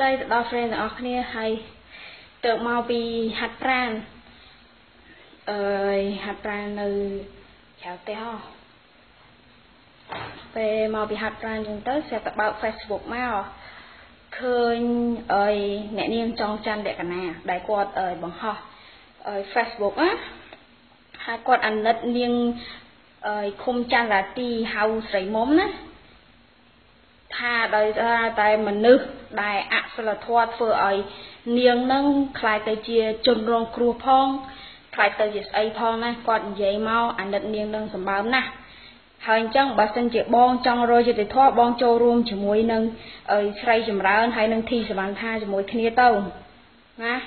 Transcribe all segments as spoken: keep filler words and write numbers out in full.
day to the friend of near high to Maubi had pran had pran no Chalteo. They Maubi had pran and thus set about Facebook now. Curn a name John Chan Decana, like what a bonha Facebook had got a nut near a cum chan lati house ray moment. Tha đời ra tại mình nước đại ác là thoát vừa ấy niềng nâng khai tới chia chôn rong cua phong khai tới việc ấy phong này còn dễ mau anh đặt niềng nâng sầm bám nè hành trang bà sinh chị bong trong rồi chị thoát bong châu rôm chỉ mối nâng ấy say chìm ra hay nâng thi sầm bám tha chỉ mối kia tàu nè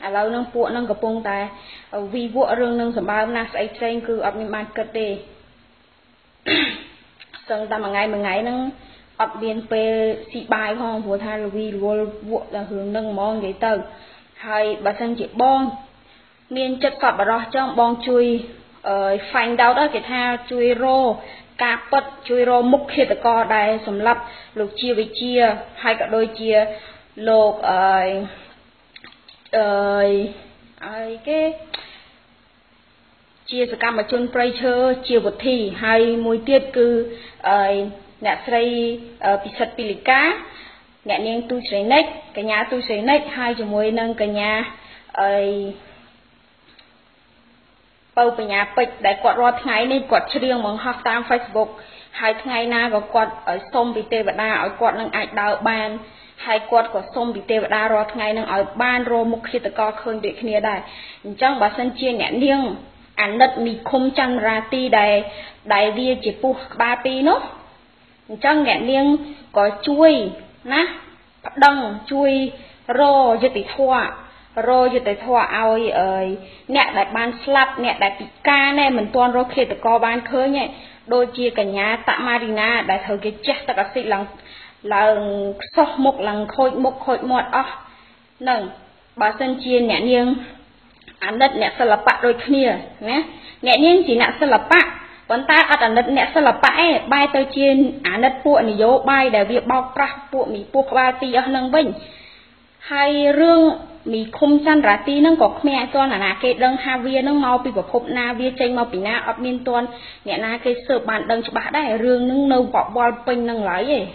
à lâu nâng buộc nâng cặp bông tại vì buộc rương nâng sầm bám nè say say cứ ấp niệm bàn cất đi xong ta mà ngày mà ngày nâng Up biên pê si bài hong của thai vì vô vụ là hướng nâng mong giấy tờ hay bà sân chị bong miền chất cọp bà đó trong bong chui phanh đau đó cái tha chui rô cà bật chui rô múc khi tự co đài sầm lập lục chia với chia hai cả đôi chia lục ơi ơi cái chia sự cam mà chôn pray chơi chia vật thì hay mùi tiết cứ ơi nè xây bị sập bị lìa cá nè nương tu xây nách cái nhà tu xây nách hai chục mối nâng cái nhà ấy bao cái nhà bịch đại quạt rót ngày này quạt riêng mong học tam Facebook hai ngày na có quạt ở sông bị tê vật đa ở quạt nâng ảnh đào bàn hai quạt có sông bị tê vật đa rót ngày nâng ở bàn rồi mục khi tự co khơi bị kia đại trong bà sân chia nè nương ảnh đất mì không chăn ra ti đại đại vía chỉ pu ba pi nữa trong ngạn niêng có chui nè đằng chui rô dệt tay thua rô dệt tay thua ao ấy nè đại ban slap nè đại bị ca nè mình toàn rô khê tự co ban khơi nhẹ đôi chia cả nhà tạ marina đại thờ cái chết tất cả xịt lằng lằng xóc một lằng khôi một khôi một ó nè bà sân chia ngạn niêng ăn đất nè sờ lập bạ đôi kia nè ngạn niêng chỉ nè sờ lập bạ Vẫn ta ở đất nẹ sẽ là bãi, bãi tới trên án đất bộ này dấu bài để việc bọc ra bộ mì bộ qua tí ở nâng bình. Hay rương mì khung chăn ra tí nâng có mẹ toàn là nà kê đâng hà viên nâng mau bị của khúc nà viên chanh mau bị nà ấp miên toàn. Nghĩa nà kê sợ bàn đâng cho bã đài rương nâng nâu vọ bò bình nâng lấy ấy.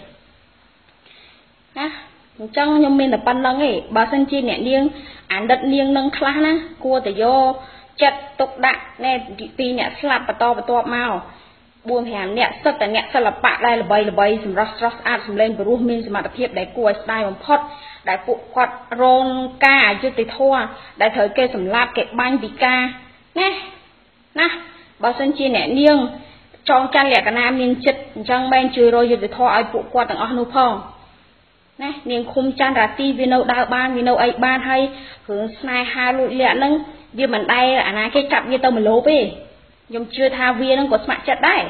Nà, chẳng nhưng mình là bàn lâng ấy, bà sân chi nẹ niêng, án đất niêng nâng khá ná, cua tới vô. Chất tục đạn nè vì nè slap và to và to màu buông hẻm nè sập tại nè sập là bạ đây là bay là bay sầm rớt rớt ăn sầm lên bùa mình sầm mặt đẹp đại cua đại mồm phật đại cụ quạt rôn ca chưa tới thua đại thời kê sầm lạp kẹt banh bị ca nè nè bao sân chi nè niêng trong chăn lẻ cả nam niêng chật trong bên chơi rồi chưa tới thua ai cụ quạt tặng anh phong nè niêng khum chăn ra ti vì nấu đào ban vì nấu ấy ban hay hướng snai hà lụi lẹ nâng vì mình đây là cái cặp như tao mình lốp ấy nhưng chưa tha viên nó có mặt chặt đấy.